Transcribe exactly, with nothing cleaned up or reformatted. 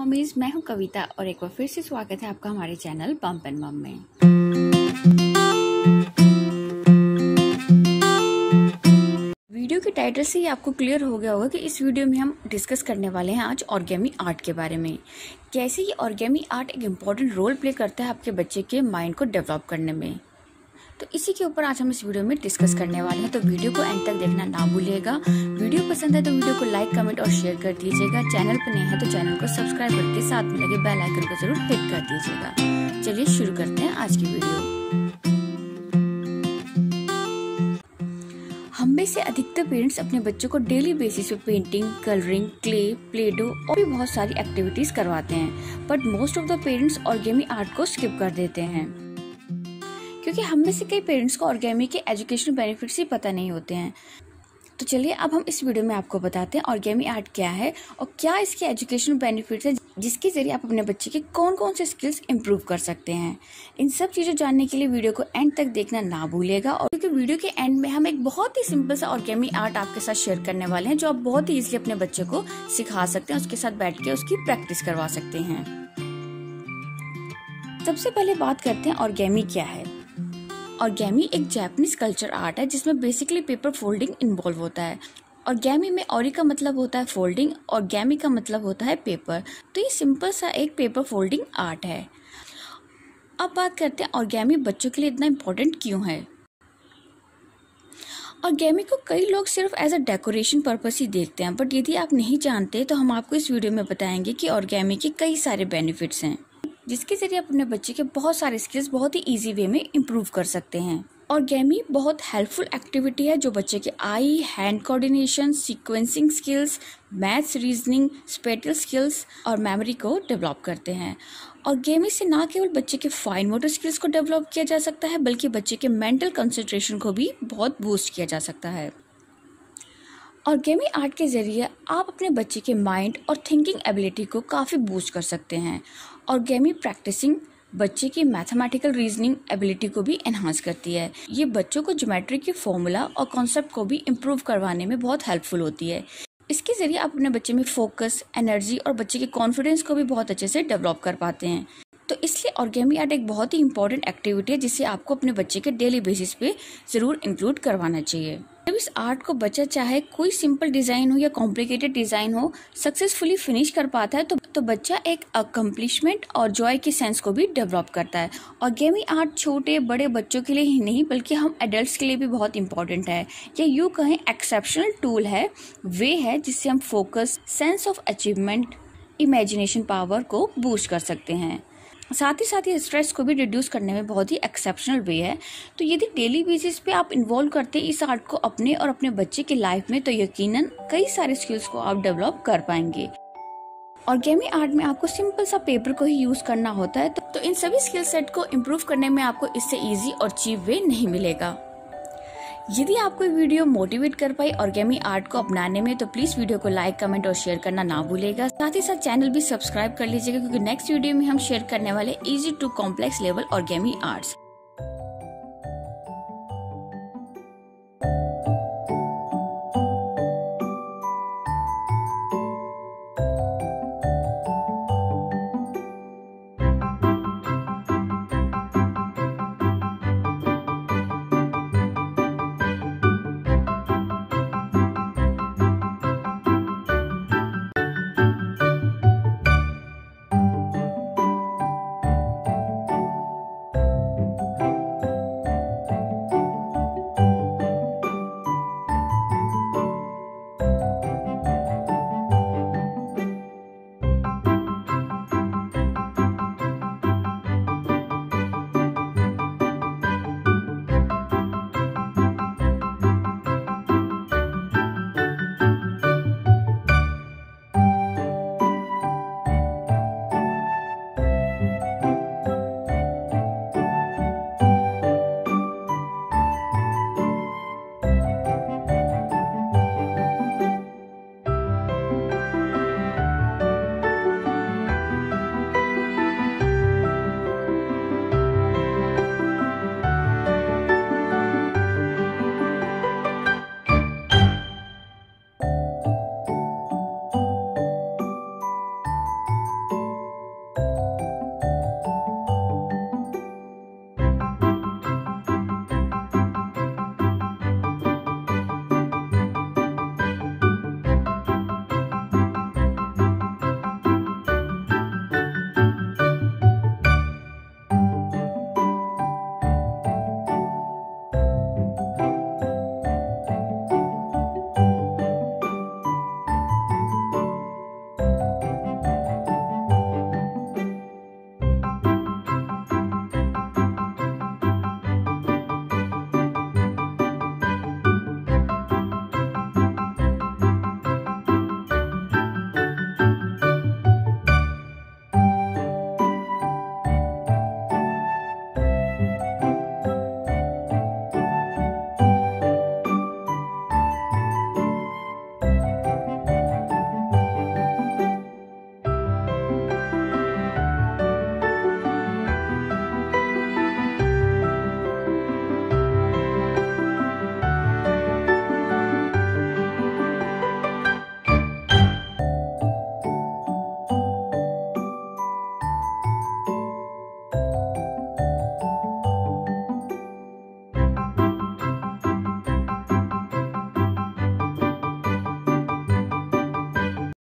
Mommies, मैं हूं कविता और एक बार फिर से स्वागत है आपका हमारे चैनल बम्प एंड मॉम में। वीडियो के टाइटल से ही आपको क्लियर हो गया होगा कि इस वीडियो में हम डिस्कस करने वाले हैं आज ओरिगामी आर्ट के बारे में, कैसे ये ओरिगामी आर्ट एक इम्पॉर्टेंट रोल प्ले करता है आपके बच्चे के माइंड को डेवलप करने में। तो इसी के ऊपर आज हम इस वीडियो में डिस्कस करने वाले हैं, तो वीडियो को एंड तक देखना ना भूलिएगा। वीडियो पसंद है तो वीडियो को लाइक, कमेंट और शेयर कर दीजिएगा। चैनल पर नए हैं तो चैनल को सब्सक्राइब करके साथ में लगे बेल आइकन को जरूर हिट कर दीजिएगा। चलिए शुरू करते हैं आज की वीडियो। हम में से अधिकतर पेरेंट्स अपने बच्चों को डेली बेसिस पे painting, colouring, clay, play dough और भी बहुत सारी एक्टिविटीज करवाते हैं, but most of the parents origami art को स्किप कर देते हैं क्योंकि हम में से कई पेरेंट्स को ओरिगामी के एजुकेशनल बेनिफिट्स ही पता नहीं होते हैं। तो चलिए अब हम इस वीडियो में आपको बताते हैं ओरिगामी आर्ट क्या है और क्या इसके एजुकेशनल बेनिफिट्स हैं, जिसके जरिए आप अपने बच्चे के कौन कौन से स्किल्स इंप्रूव कर सकते हैं। इन सब चीज़ों जानने के लिए वीडियो को एंड तक देखना ना भूलिएगा, और क्योंकि वीडियो के एंड में हम एक बहुत ही सिंपल सा ओरिगामी आर्ट आपके साथ शेयर करने वाले हैं जो आप बहुत ही ईजिली अपने बच्चे को सिखा सकते हैं, उसके साथ बैठ के उसकी प्रैक्टिस करवा सकते हैं। सबसे पहले बात करते हैं ओरिगामी क्या है। ओरिगामी एक जापानीज कल्चर आर्ट है जिसमें बेसिकली पेपर फोल्डिंग इन्वॉल्व होता है। ओरिगामी में ओरी का मतलब होता है फोल्डिंग, ओरिगामी का मतलब होता है पेपर, तो ये सिंपल सा एक पेपर फोल्डिंग आर्ट है। अब बात करते हैं ओरिगामी बच्चों के लिए इतना इम्पोर्टेंट क्यों है। ओरिगामी को कई लोग सिर्फ एज अ डेकोरेशन पर्पस ही देखते हैं, बट यदि आप नहीं जानते तो हम आपको इस वीडियो में बताएंगे कि ओरिगामी के कई सारे बेनिफिट्स हैं जिसके जरिए आप अपने बच्चे के बहुत सारे स्किल्स बहुत ही इजी वे में इम्प्रूव कर सकते हैं। ओरिगामी बहुत हेल्पफुल एक्टिविटी है जो बच्चे के eye, hand coordination, sequencing skills, maths, reasoning, spatial skills और मेमोरी को डेवलप करते हैं। ओरिगामी से ना केवल बच्चे के फाइन मोटर स्किल्स को डेवलप किया जा सकता है बल्कि बच्चे के मेंटल कंसंट्रेशन को भी बहुत बूस्ट किया जा सकता है। ओरिगामी आर्ट के ज़रिए आप अपने बच्चे के माइंड और थिंकिंग एबिलिटी को काफ़ी बूस्ट कर सकते हैं। ओरिगामी प्रैक्टिसिंग बच्चे की मैथमेटिकल रीजनिंग एबिलिटी को भी एनहांस करती है। ये बच्चों को ज्योमेट्री के फॉर्मूला और कॉन्सेप्ट को भी इम्प्रूव करवाने में बहुत हेल्पफुल होती है। इसके ज़रिए आप अपने बच्चे में फोकस, एनर्जी और बच्चे के कॉन्फिडेंस को भी बहुत अच्छे से डेवलप कर पाते हैं। तो इसलिए ओरिगामी आर्ट एक बहुत ही इंपॉर्टेंट एक्टिविटी है जिसे आपको अपने बच्चे के डेली बेसिस पे ज़रूर इंक्लूड करवाना चाहिए। जब इस आर्ट को बच्चा चाहे कोई सिंपल डिज़ाइन हो या कॉम्प्लिकेटेड डिज़ाइन हो सक्सेसफुली फिनिश कर पाता है तो, तो बच्चा एक अकम्पलिशमेंट और जॉय के सेंस को भी डेवलप करता है। ओरिगामी आर्ट छोटे बड़े बच्चों के लिए ही नहीं बल्कि हम एडल्ट के लिए भी बहुत इंपॉर्टेंट है, या यूँ कहें एक्सेप्शनल टूल है, वे है जिससे हम focus, sense of achievement, imagination power को बूस्ट कर सकते हैं। साथ ही साथ ये स्ट्रेस को भी रिड्यूस करने में बहुत ही एक्सेप्शनल वे है। तो यदि डेली बेसिस पे आप इन्वॉल्व करते हैं इस आर्ट को अपने और अपने बच्चे की लाइफ में, तो यकीनन कई सारे स्किल्स को आप डेवलप कर पाएंगे। ओरिगामी आर्ट में आपको सिंपल सा पेपर को ही यूज करना होता है, तो, तो इन सभी स्किल सेट को इम्प्रूव करने में आपको इससे ईजी और चीप वे नहीं मिलेगा। यदि आपको वीडियो मोटिवेट कर पाई ओरिगामी आर्ट को अपनाने में तो प्लीज वीडियो को लाइक, कमेंट और शेयर करना ना भूलेगा। साथ ही साथ चैनल भी सब्सक्राइब कर लीजिएगा क्योंकि नेक्स्ट वीडियो में हम शेयर करने वाले easy to complex level origami arts.